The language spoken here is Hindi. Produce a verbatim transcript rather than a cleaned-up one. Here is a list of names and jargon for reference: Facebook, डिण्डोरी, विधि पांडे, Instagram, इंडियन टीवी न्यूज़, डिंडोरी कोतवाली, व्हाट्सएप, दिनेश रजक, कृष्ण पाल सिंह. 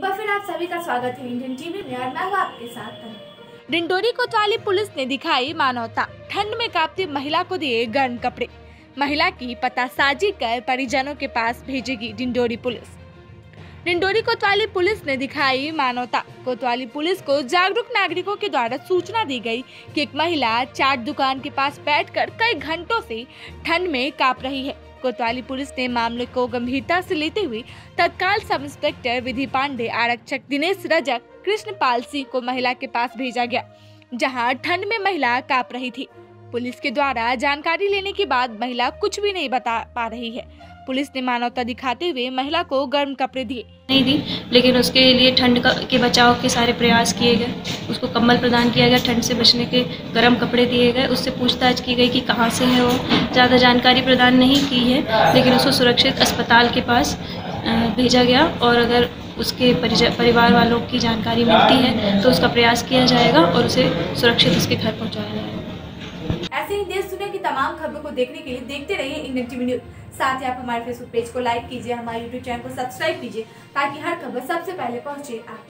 एक बार फिर आप सभी का स्वागत है इंडियन टीवी में और मैं हूं आपके साथ। डिंडोरी कोतवाली पुलिस ने दिखाई मानवता, ठंड में कांपती महिला को दिए गर्म कपड़े। महिला की पतासाजी कर परिजनों के पास भेजेगी डिंडोरी पुलिस। डिंडोरी कोतवाली पुलिस ने दिखाई मानवता। कोतवाली पुलिस को जागरूक नागरिकों के द्वारा सूचना दी गई कि एक महिला चाट दुकान के पास बैठकर कई घंटों से ठंड में कांप रही है। कोतवाली पुलिस ने मामले को गंभीरता से लेते हुए तत्काल सब इंस्पेक्टर विधि पांडे, आरक्षक दिनेश रजक, कृष्ण पाल सिंह को महिला के पास भेजा गया, जहां ठंड में महिला कांप रही थी। पुलिस के द्वारा जानकारी लेने के बाद महिला कुछ भी नहीं बता पा रही है। पुलिस ने मानवता दिखाते हुए महिला को गर्म कपड़े दिए नहीं दी, लेकिन उसके लिए ठंड के बचाव के सारे प्रयास किए गए। उसको कम्बल प्रदान किया गया, ठंड से बचने के गर्म कपड़े दिए गए। उससे पूछताछ की गई कि कहाँ से है वो, ज़्यादा जानकारी प्रदान नहीं की है, लेकिन उसको सुरक्षित अस्पताल के पास भेजा गया। और अगर उसके परिवार वालों की जानकारी मिलती है तो उसका प्रयास किया जाएगा और उसे सुरक्षित उसके घर पहुँचाया जाएगा। ऐसे ही देश दुनिया की तमाम खबरों को देखने के लिए देखते रहिए इंडियन टीवी न्यूज़। साथ ही आप हमारे फेसबुक पेज को लाइक कीजिए, हमारे यूट्यूब चैनल को सब्सक्राइब कीजिए ताकि हर खबर सबसे पहले पहुंचे आप।